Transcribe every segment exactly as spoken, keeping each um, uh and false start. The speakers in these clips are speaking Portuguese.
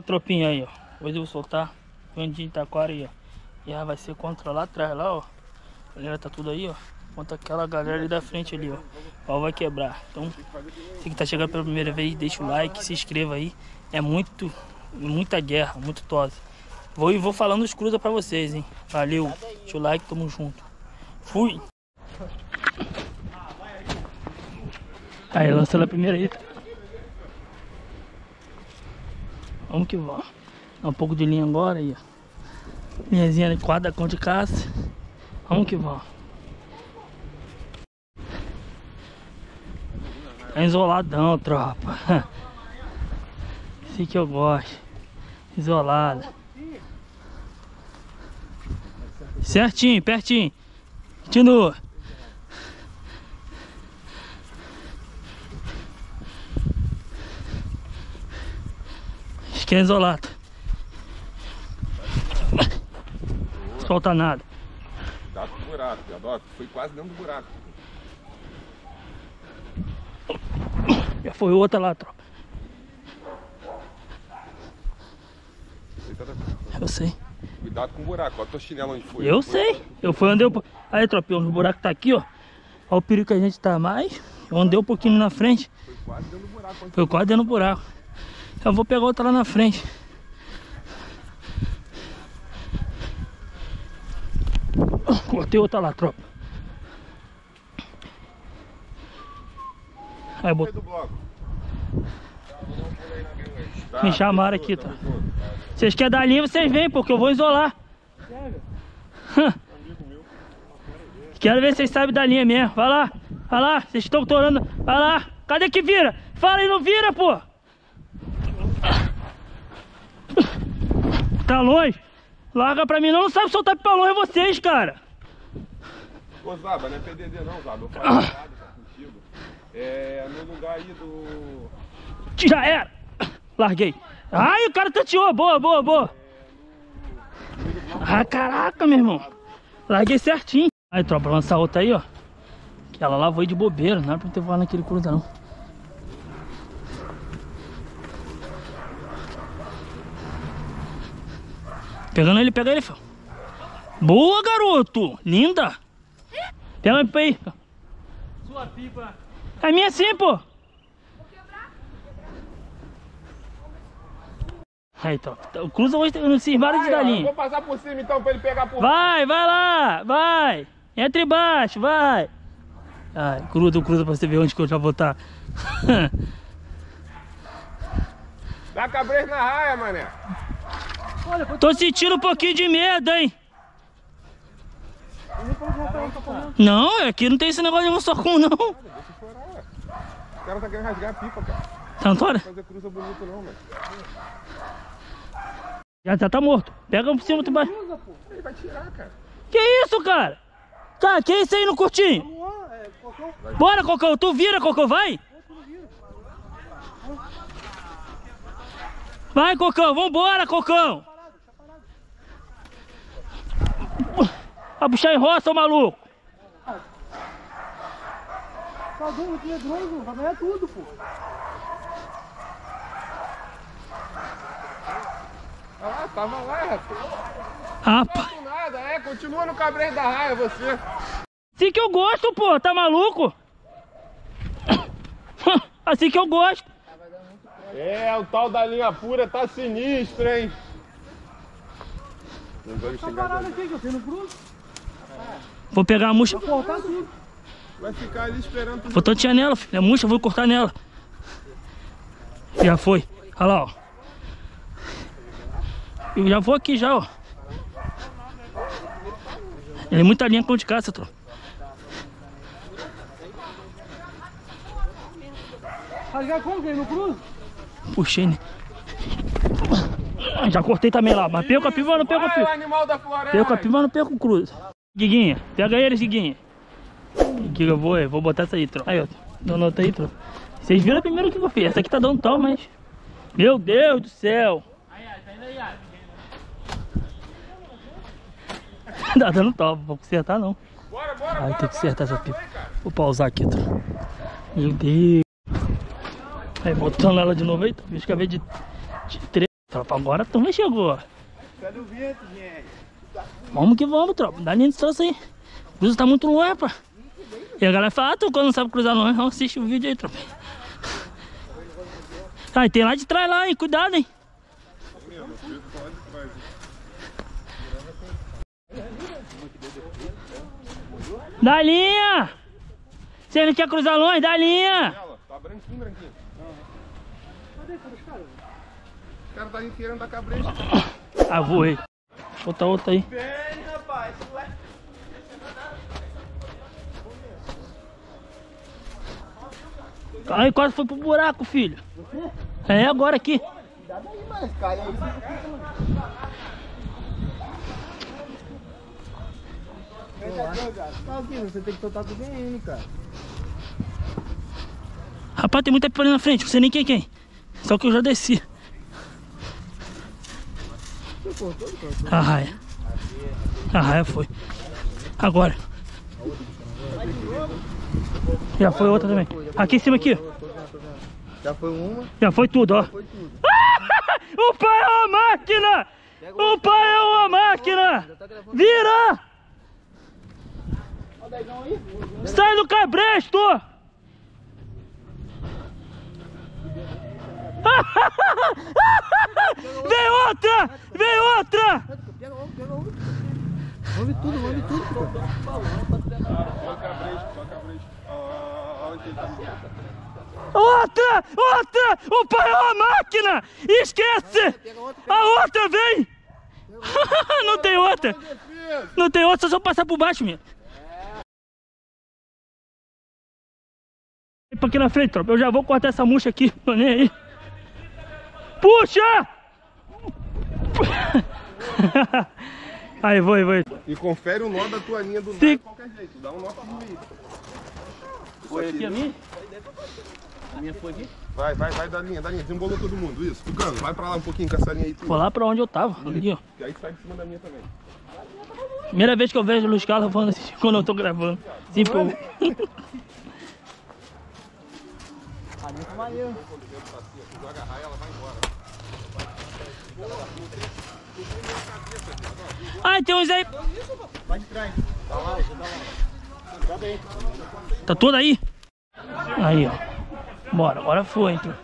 A tropinha aí, ó. Hoje eu vou soltar Vandinho de Taquara aí, ó. E ela vai ser contra lá atrás, lá, ó. A galera tá tudo aí, ó. Contra aquela galera ali da frente ali, ó. O pau vai quebrar. Então, se que tá chegando pela primeira vez, deixa o like, se inscreva aí. É muito, muita guerra, muito tosa. Vou e vou falando os cruza pra vocês, hein. Valeu. Deixa o like, tamo junto. Fui. Aí, lança ela primeira aí. Vamos que vamos. Dá um pouco de linha agora aí, ó. Linhazinha de quadra, cão de caça. Vamos que vamos. Tá isoladão, tropa. Assim que eu gosto. Isolada. Certinho, pertinho. Continua. Que é isolado. Não solta nada. Dá pro buraco, adoro. Foi quase dentro do buraco. Já foi outra lá, tropa. Eu sei. Cuidado com o buraco, olha o teu chinelo onde foi. Eu sei. Eu fui, andei um pouquinho. Aí, tropa, o buraco tá aqui, ó. Olha o perigo que a gente tá mais. Eu andei um pouquinho na frente. Foi quase dentro do buraco. Foi quase dentro do buraco. Eu vou pegar outra lá na frente. Cortei outra lá, tropa. Aí, bot... Me chamaram aqui, tá? Vocês querem dar linha, vocês vêm, porque eu vou isolar. Quero ver se vocês sabem dar linha mesmo. Vai lá, vai lá, vocês estão torando. Vai lá, cadê que vira? Fala e não vira, pô. Tá longe? Larga pra mim, não, não sabe soltar pra longe vocês, cara. Ô Zaba, não é P D D não, Zaba. Eu falei errado, cara, contigo. É no lugar aí do... Já era! Larguei. Ai, o cara tanteou. Boa, boa, boa. Ah, caraca, meu irmão. Larguei certinho. Aí, tropa, lançar outra aí, ó. Que ela lavou aí de bobeira. Não era pra eu ter voado naquele cruza, não. Pegando ele, pega ele, filho. Boa, garoto! Linda! Pega a pipa aí. Sua pipa. É minha sim, pô. Vou quebrar. Aí, tropa. O cruza hoje não se esbarra de galinha. Vou passar por cima então pra ele pegar por... Vai, vai lá! Vai! Entra embaixo, vai! Ai, cruza, cruza pra você ver onde que eu já vou estar. Dá cabreiro na raia, mané. Olha, tô sentindo um pouquinho de medo, hein? Não, aqui não tem esse negócio de um socão, não. Deixa chorar, o cara tá querendo rasgar a pipa, cara. Tá, Antônio? Não fazer cruza bonito, não, velho. Já, já tá morto. Pega um por cima do baixo. Ele vai tirar, cara. Que isso, cara? Tá, que isso aí no curtinho? Bora, Cocô, tu vira, Cocô, vai. Vai, Cocão, vambora, Cocão. Vai puxar em roça, ô maluco! Tá doido, que medroso, vai ganhar tudo, pô! Ah, tava lá, rapaz! Ah, pá! Não tá nada, é, continua no cabreiro da raia, você! Assim que eu gosto, pô, tá maluco? Assim que eu gosto! É, o tal da linha pura tá sinistro, hein? Tá parado aqui, que eu fiz no cruzo. Vou pegar a murcha. Vou cortar tudo. Vai ficar ali esperando. Vou tantear nela, filho. É murcha, vou cortar nela. Já foi. Olha lá, ó. Eu já vou aqui já, ó. Ele é muita linha com de caça, tropa. Rasgar como que ele no cruzo? Puxei, né? Já cortei também lá, mas pego a pipa, não pego a pipa. Pego a pipa, não pego o cruzo. Guiguinha, pega eles, Guiguinha. Guiguinha, eu vou, eu vou botar essa aí, tropa. Aí, ó, dá nota aí, tropa. Vocês viram a primeira que eu fiz. Essa aqui tá dando tal, mas... Meu Deus do céu. Tá dando tal, não vou consertar não. Bora, bora, bora. Ai, tem que acertar essa pipa. Vou pausar aqui, tropa. Meu Deus. Aí, botando ela de novo aí, tropa. Acho que eu acabei de... de Tropa, agora a turma chegou. Cadê o vento, gente? Vamos que vamos, tropa. Não dá nem distância aí. Cruza tá muito longe, pá. E a galera fala, ah, tu não sabe cruzar longe, não. Assiste o vídeo aí, tropa. Ah, e tem lá de trás lá, hein. Cuidado, hein. Dá linha! Você não quer cruzar longe? Dá linha! Tá branquinho, branquinho. Cadê os caras? Os caras tá inteirando da cabrecha. Ah, voei. Outra, outra aí. Vem, rapaz. Aí quase foi pro buraco, filho. É, agora aqui. Cuidado aí, mas cai aí. Você tem que soltar do V N, cara. Rapaz, tem muita pipa ali na frente, não sei nem quem quem. Só que eu já desci. Você cortou, cortou? Arraia. Arraia foi. Agora. Já foi outra também. Aqui em cima, aqui. Já foi uma. Já foi tudo, ó. Foi tudo. O pai é uma máquina! O pai é uma máquina! Vira! Sai do cabresto! Vem outra! Vem outra! Pega o ovo, pega o ovo. Ouve tudo, ouve tudo. Outra! Outra! O pai é uma máquina! Esquece! A outra vem! Não tem outra! Não tem outra, só passar por baixo mesmo. Aqui na frente, tropa. Eu já vou cortar essa murcha aqui, tô nem aí. Puxa! Aí, vou, vou. E confere o nó da tua linha do nó de qualquer jeito. Dá um nó pra ruir. Foi aqui a minha? A minha foi aqui? Vai, vai, vai da linha, da linha. Desembolou todo mundo, isso. Tucano, vai pra lá um pouquinho com essa linha aí. Vou lá pra onde eu tava. Aqui, ó. E aí sai de cima da minha também. Primeira vez que eu vejo o Luiz Carlos falando assim quando eu tô gravando. Sim, pô. Muito maneiro. Ai, tem uns aí. Vai de trás. Tá lá, tá bem. Tá todo aí? Aí, ó. Bora, agora foi, então.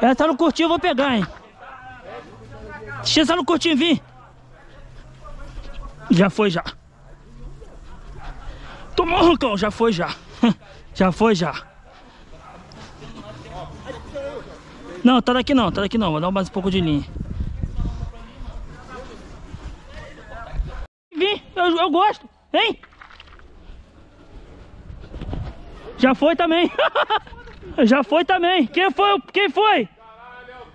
Ela tá no curtinho, eu vou pegar, hein. Deixa ela no curtinho vir. Já foi, já. Tomou, Rucão, já foi já. Já foi já. Não, tá daqui não, tá daqui não. Vou dar mais um pouco de linha. Vim, eu, eu gosto, hein? Já foi também. Já foi também. Quem foi? Quem foi?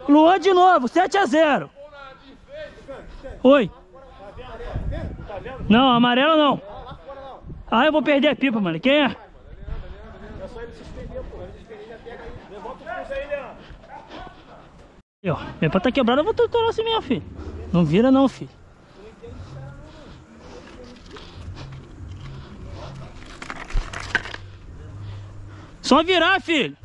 Luan de novo, sete a zero. Oi. Não, amarelo não. Ah, eu vou perder a pipa, mano. Quem é? É só ele se estender, pô. Ele se estender, já pega aí. Levanta o pulso aí, Leandro. Aí, ó. Minha pá tá quebrada, eu vou torturar assim mesmo, filho. Não vira não, filho. Só virar, filho.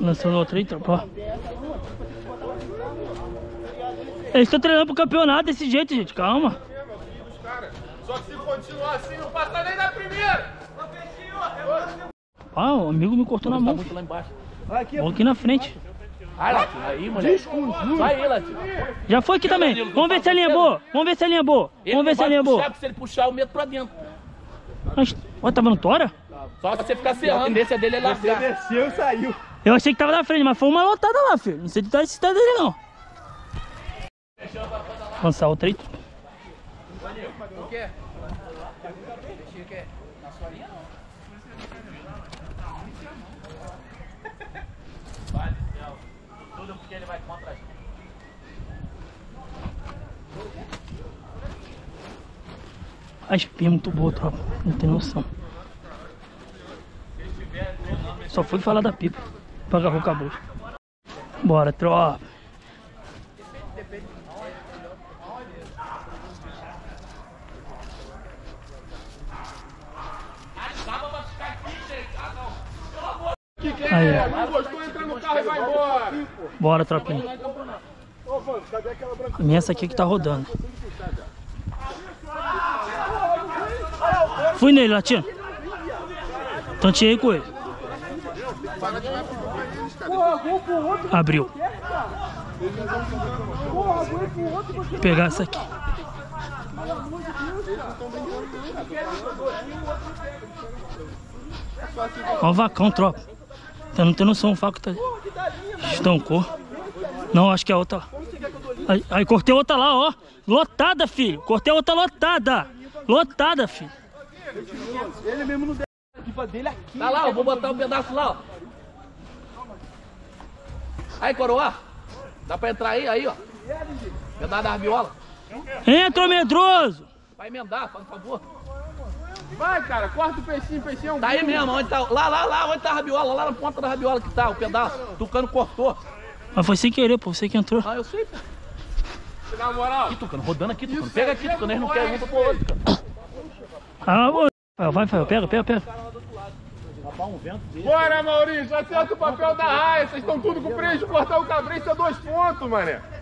Lançou outra aí, tropa. Eles estão treinando pro campeonato desse jeito, gente. Calma. Só que se continuar assim, não passa nem na primeira. Ah, o amigo me cortou na mão. Vou aqui na frente. Aí, moleque. Já foi aqui também. Vamos ver se a linha é boa. Vamos ver se a linha é boa. Vamos ver se a linha é boa. Se ele puxar, eu meto pra dentro. Mas, olha, tava no tora? Só que você ficar serrando, a tendência dele é largar. Você desceu e saiu. Eu achei que tava na frente, mas foi uma lotada lá, filho. Não sei de onde está dele, não. Lançar outra aí. O que é? Na sua linha, não. Vale, céu. Tudo porque ele vai contra a gente. A espinha é muito boa, tropa. Não tem noção. Só fui falar da pipa. Pra agarrar o cabelo. Bora, tropa. Aí, gostou, entra no carro e vai embora. Bora, tropinha. A minha é essa aqui que tá rodando. Fui nele, Latino. Tanteei com ele. Abriu. Vou pegar essa aqui. Ó o vacão, tropa. Eu não tenho noção, o faco tá... Estancou. Não, acho que é outra. Aí, aí cortei outra lá, ó. Lotada, filho. Cortei outra lotada. Lotada, filho. Ele mesmo não dele aqui. Tá lá, ó. Vou botar um pedaço lá, ó. Aí, coroa. Dá pra entrar aí, aí, ó. Pedaço da viola. Entra, medroso. Vai emendar, por favor. Vai, cara, corta o peixinho, o peixinho é um... Tá aí mesmo, onde tá... Lá, lá, lá, onde tá a rabiola, lá na ponta da rabiola que tá, o pedaço. O Tucano cortou. Mas foi sem querer, pô, você que entrou. Ah, eu sei, pô. Na moral. Aqui, Tucano, rodando aqui, Tucano. Pega aqui, Tucano, eles não querem muito pro outro, cara. Ah, vai, vai, vai, pega, pega, pega. Bora, Maurício, acerta o papel da raia, vocês estão tudo com o preço de cortar o cabresto a dois pontos, mané.